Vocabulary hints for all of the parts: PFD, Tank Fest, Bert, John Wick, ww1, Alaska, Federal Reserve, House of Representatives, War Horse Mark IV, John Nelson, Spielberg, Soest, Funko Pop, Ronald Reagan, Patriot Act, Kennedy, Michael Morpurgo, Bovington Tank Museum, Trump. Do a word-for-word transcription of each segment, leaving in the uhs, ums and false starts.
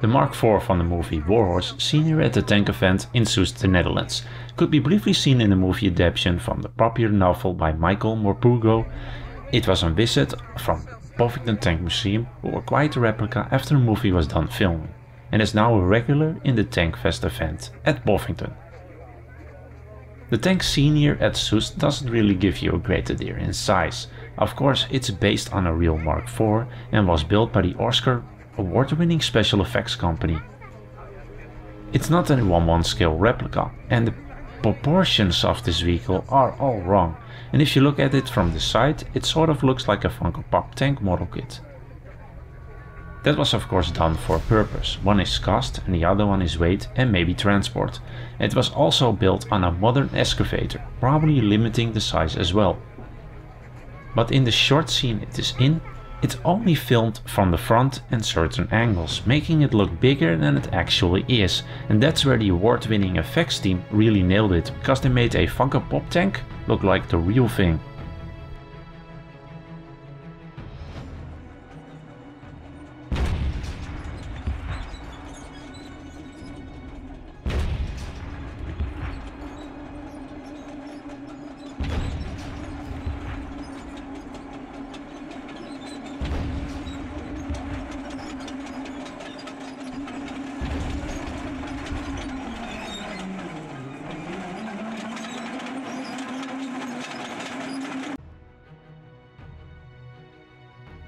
The Mark four from the movie War Horse, senior at the tank event in Soest, the Netherlands, could be briefly seen in the movie adaptation from the popular novel by Michael Morpurgo. It was on visit from Bovington Tank Museum, who acquired the replica after the movie was done filming, and is now a regular in the Tank Fest event at Bovington. The tank senior at Soest doesn't really give you a great idea in size. Of course, it's based on a real Mark four and was built by the Oscar award-winning special effects company. It's not a one one scale replica, and the proportions of this vehicle are all wrong, and if you look at it from the side, it sort of looks like a Funko Pop tank model kit. That was of course done for a purpose. One is cost and the other one is weight and maybe transport. It was also built on a modern excavator, probably limiting the size as well. But in the short scene it is in, it's only filmed from the front and certain angles, making it look bigger than it actually is, and that's where the award-winning effects team really nailed it, because they made a Funko Pop tank look like the real thing.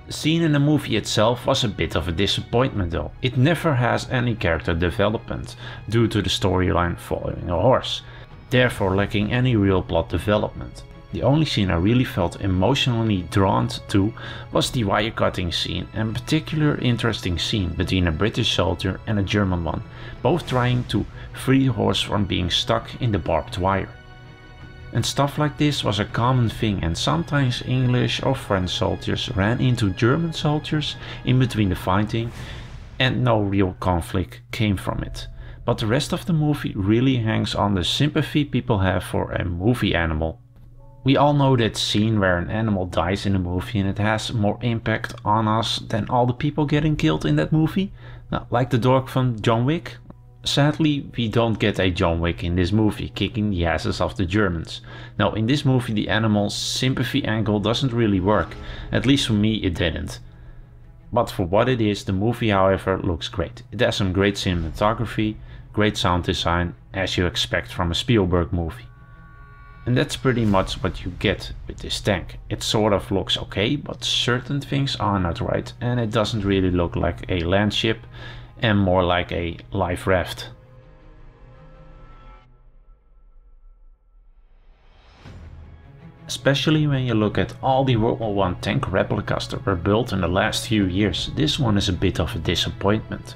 The scene in the movie itself was a bit of a disappointment though. It never has any character development, due to the storyline following a horse, therefore lacking any real plot development. The only scene I really felt emotionally drawn to was the wire cutting scene, and particular interesting scene between a British soldier and a German one, both trying to free the horse from being stuck in the barbed wire. And stuff like this was a common thing, and sometimes English or French soldiers ran into German soldiers in between the fighting, and no real conflict came from it. But the rest of the movie really hangs on the sympathy people have for a movie animal. We all know that scene where an animal dies in a movie and it has more impact on us than all the people getting killed in that movie. Now, like the dog from John Wick. Sadly, we don't get a John Wick in this movie, kicking the asses of the Germans. Now, in this movie the animal's sympathy angle doesn't really work, at least for me it didn't. But for what it is, the movie however looks great. It has some great cinematography, great sound design, as you expect from a Spielberg movie. And that's pretty much what you get with this tank. It sort of looks okay, but certain things are not right, and it doesn't really look like a land ship, and more like a life raft. Especially when you look at all the World War One tank replicas that were built in the last few years, this one is a bit of a disappointment.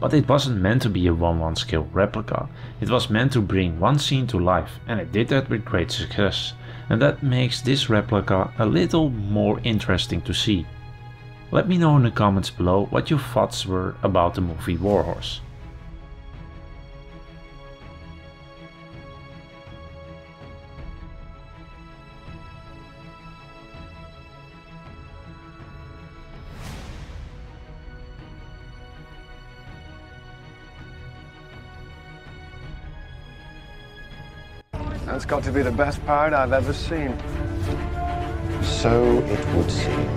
But it wasn't meant to be a one one scale replica, it was meant to bring one scene to life, and it did that with great success, and that makes this replica a little more interesting to see. Let me know in the comments below what your thoughts were about the movie War Horse. That's got to be the best part I've ever seen. So it would seem.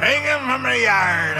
Hang him from the yard!